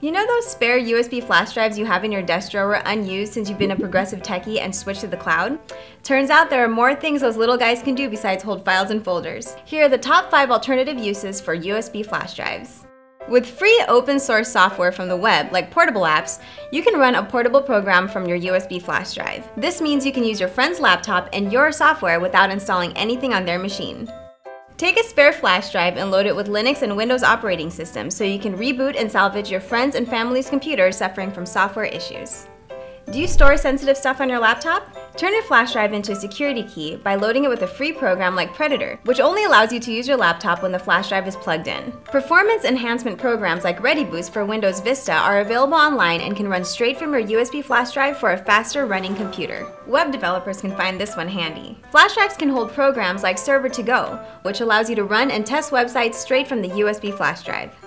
You know those spare USB flash drives you have in your desk drawer unused since you've been a progressive techie and switched to the cloud? Turns out there are more things those little guys can do besides hold files and folders. Here are the top 5 alternative uses for USB flash drives. With free open source software from the web, like portable apps, you can run a portable program from your USB flash drive. This means you can use your friend's laptop and your software without installing anything on their machine. Take a spare flash drive and load it with Linux and Windows operating systems so you can reboot and salvage your friends' and family's computers suffering from software issues. Do you store sensitive stuff on your laptop? Turn your flash drive into a security key by loading it with a free program like Predator, which only allows you to use your laptop when the flash drive is plugged in. Performance enhancement programs like ReadyBoost for Windows Vista are available online and can run straight from your USB flash drive for a faster running computer. Web developers can find this one handy. Flash drives can hold programs like Server2Go, which allows you to run and test websites straight from the USB flash drive.